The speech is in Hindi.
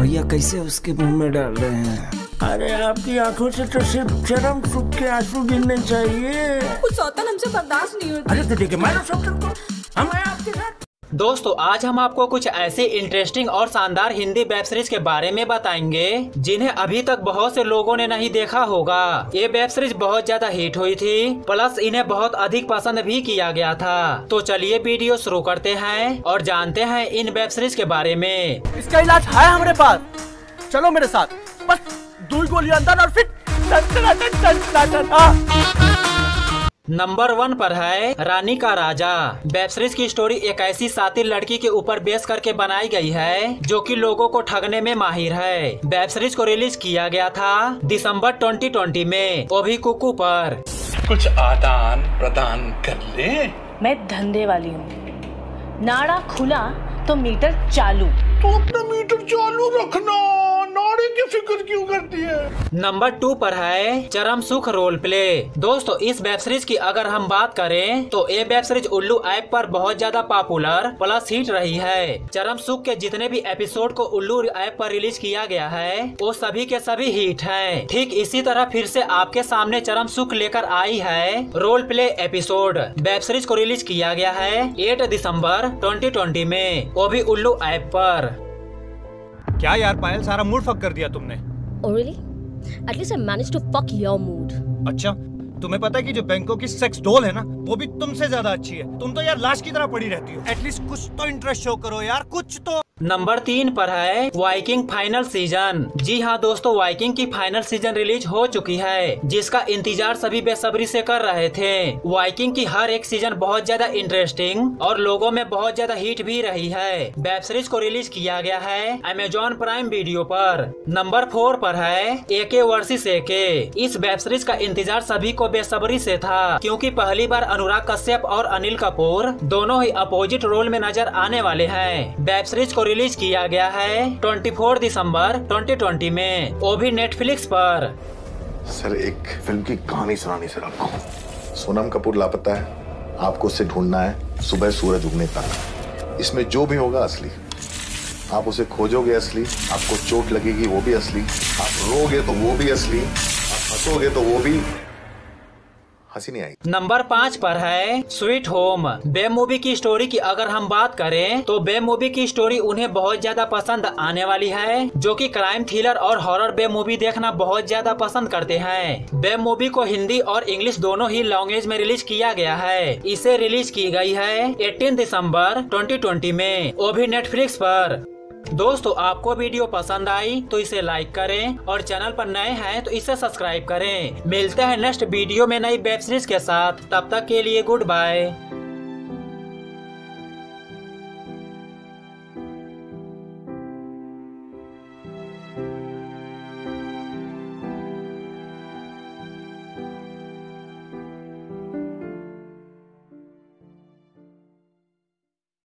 भैया कैसे उसके मुंह में डाल रहे हैं? अरे आपकी आंखों से तो सिर्फ चरमसुख के आंसू गिरने चाहिए। कुछ सौतन हमसे बर्दाश्त नहीं होता। अरे तो ठीक है, मारो सौतन को, हम हैं आपके साथ। दोस्तों आज हम आपको कुछ ऐसी इंटरेस्टिंग और शानदार हिंदी वेब सीरीज के बारे में बताएंगे जिन्हें अभी तक बहुत से लोगों ने नहीं देखा होगा। ये वेब सीरीज बहुत ज्यादा हिट हुई थी, प्लस इन्हें बहुत अधिक पसंद भी किया गया था। तो चलिए वीडियो शुरू करते हैं और जानते हैं इन वेब सीरीज के बारे में। इसका इलाज है हमारे पास, चलो मेरे साथ। बस दो गोली अंदर और फिर नंबर 1 पर है रानी का राजा। वेब सीरीज की स्टोरी एक ऐसी शातिर लड़की के ऊपर बेस करके बनाई गई है जो कि लोगों को ठगने में माहिर है। वेब सीरीज को रिलीज किया गया था दिसंबर 2020 में, वो भी कुकू पर। कुछ आदान प्रदान कर ले। मैं धंधे वाली हूँ, नाड़ा खुला तो मीटर चालू। तो अपना मीटर चालू रखना, नारे की फिक्र क्यों करती है? नंबर 2 पर है चरमसुख रोल प्ले। दोस्तों इस वेब सीरीज की अगर हम बात करें तो ये वेब सीरीज उल्लू ऐप पर बहुत ज्यादा पॉपुलर प्लस हिट रही है। चरमसुख के जितने भी एपिसोड को उल्लू ऐप पर रिलीज किया गया है वो सभी के सभी हिट है। ठीक इसी तरह फिर से आपके सामने चरमसुख लेकर आई है role play episode. Web series को रिलीज किया गया है 8 दिसंबर 2020 में, वो भी उल्लू ऐप पर। क्या यार पायल, सारा मूड फक कर दिया तुमने। Oh really? At least I managed to fuck your mood. अच्छा, तुम्हें पता है कि जो बैंकों की सेक्स डॉल है ना, वो भी तुमसे ज्यादा अच्छी है। तुम तो यार लाश की तरह पड़ी रहती हो। एटलीस्ट कुछ तो इंटरेस्ट शो करो यार, कुछ तो। नंबर 3 पर है वाइकिंग फाइनल सीजन। जी हाँ दोस्तों, वाइकिंग की फाइनल सीजन रिलीज हो चुकी है जिसका इंतजार सभी बेसब्री से कर रहे थे। वाइकिंग की हर एक सीजन बहुत ज्यादा इंटरेस्टिंग और लोगों में बहुत ज्यादा हिट भी रही है। वेब सीरीज को रिलीज किया गया है Amazon प्राइम वीडियो पर। नंबर 4 पर है AK vs AK। इस वेब सीरीज का इंतजार सभी को बेसब्री से था क्योंकि पहली बार अनुराग कश्यप और अनिल कपूर दोनों ही अपोजिट रोल में नजर आने वाले हैं। वेब सीरीज को रिलीज किया गया है 24 दिसंबर 2020 में, वो भी नेटफ्लिक्स पर। सर एक फिल्म की कहानी सुनानी सर आपको। सोनम कपूर लापता है, आपको उसे ढूंढना है सुबह सूरज उगने तक। इसमें जो भी होगा असली, आप उसे खोजोगे असली, आपको चोट लगेगी वो भी असली, आप रोगे तो वो भी असली, आप हंसोगे तो वो भी। नंबर 5 पर है स्वीट होम। बे मूवी की स्टोरी की अगर हम बात करें तो बे मूवी की स्टोरी उन्हें बहुत ज्यादा पसंद आने वाली है जो कि क्राइम थ्रिलर और हॉरर बे मूवी देखना बहुत ज्यादा पसंद करते हैं। बे मूवी को हिंदी और इंग्लिश दोनों ही लैंग्वेज में रिलीज किया गया है। इसे रिलीज की गई है 18 दिसंबर 2020 में, वो भी नेटफ्लिक्स पर। दोस्तों आपको वीडियो पसंद आई तो इसे लाइक करें और चैनल पर नए हैं तो इसे सब्सक्राइब करें। मिलते हैं नेक्स्ट वीडियो में नई वेब सीरीज के साथ, तब तक के लिए गुड बाय।